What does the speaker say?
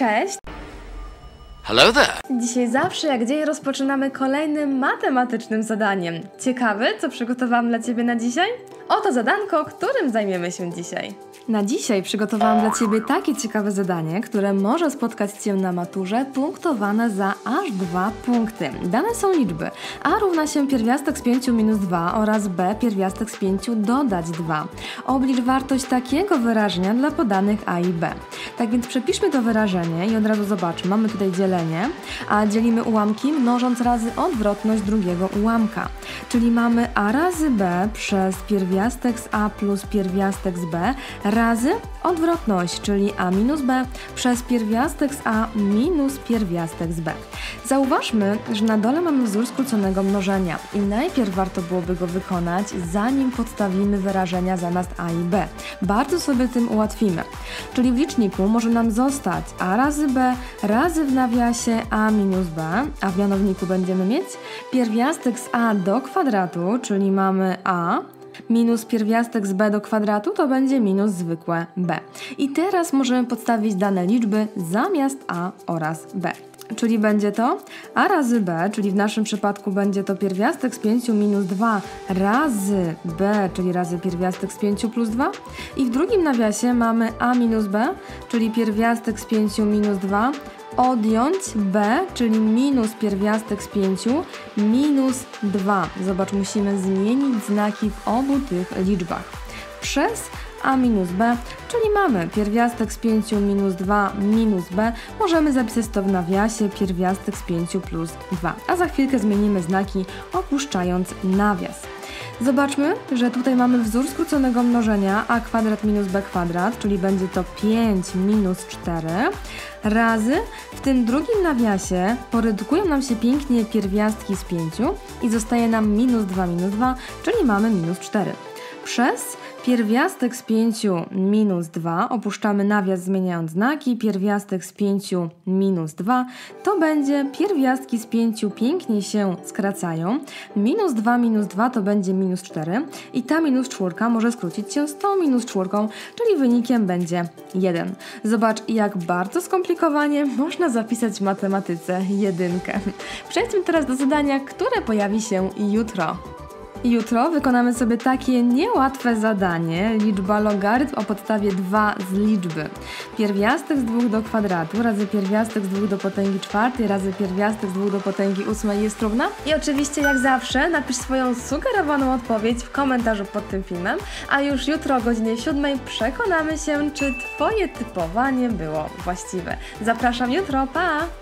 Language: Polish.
Cześć! Hello there! Dzisiaj zawsze jak dzień rozpoczynamy kolejnym matematycznym zadaniem. Ciekawy, co przygotowałam dla Ciebie na dzisiaj? Oto zadanko, którym zajmiemy się dzisiaj. Na dzisiaj przygotowałam dla Ciebie takie ciekawe zadanie, które może spotkać Cię na maturze, punktowane za aż 2 punkty. Dane są liczby a równa się pierwiastek z 5 minus 2 oraz b pierwiastek z 5 dodać 2. Oblicz wartość takiego wyrażenia dla podanych a i b. Tak więc przepiszmy to wyrażenie i od razu zobaczmy, mamy tutaj dzielenie, a dzielimy ułamki mnożąc razy odwrotność drugiego ułamka. Czyli mamy a razy b przez pierwiastek z a plus pierwiastek z b razy odwrotność, czyli a minus b przez pierwiastek z a minus pierwiastek z b. Zauważmy, że na dole mamy wzór skróconego mnożenia i najpierw warto byłoby go wykonać, zanim podstawimy wyrażenia zamiast a i b. Bardzo sobie tym ułatwimy. Czyli w liczniku może nam zostać a razy b razy w nawiasie a minus b, a w mianowniku będziemy mieć pierwiastek z a do kwadratu, czyli mamy a minus pierwiastek z b do kwadratu to będzie minus zwykłe b. I teraz możemy podstawić dane liczby zamiast a oraz b. Czyli będzie to a razy b, czyli w naszym przypadku będzie to pierwiastek z 5 minus 2 razy b, czyli razy pierwiastek z 5 plus 2. I w drugim nawiasie mamy a minus b, czyli pierwiastek z 5 minus 2 odjąć b, czyli minus pierwiastek z 5 minus 2. Zobacz, musimy zmienić znaki w obu tych liczbach. Przez a minus b, czyli mamy pierwiastek z 5 minus 2 minus b, możemy zapisać to w nawiasie pierwiastek z 5 plus 2, a za chwilkę zmienimy znaki opuszczając nawias. Zobaczmy, że tutaj mamy wzór skróconego mnożenia a kwadrat minus b kwadrat, czyli będzie to 5 minus 4 razy, w tym drugim nawiasie poredukują nam się pięknie pierwiastki z 5 i zostaje nam minus 2, czyli mamy minus 4. Przez pierwiastek z 5 minus 2, opuszczamy nawias zmieniając znaki, pierwiastek z 5 minus 2, to będzie pierwiastki z 5 pięknie się skracają, minus 2 to będzie minus 4 i ta minus 4 może skrócić się z tą minus 4, czyli wynikiem będzie 1. Zobacz, jak bardzo skomplikowanie można zapisać w matematyce jedynkę. Przejdźmy teraz do zadania, które pojawi się jutro. Jutro wykonamy sobie takie niełatwe zadanie, liczba logarytm o podstawie 2 z liczby. Pierwiastek z 2 do kwadratu razy pierwiastek z 2 do potęgi 4 razy pierwiastek z 2 do potęgi 8 jest równa. I oczywiście jak zawsze napisz swoją sugerowaną odpowiedź w komentarzu pod tym filmem, a już jutro o godzinie 7 przekonamy się, czy Twoje typowanie było właściwe. Zapraszam jutro, pa!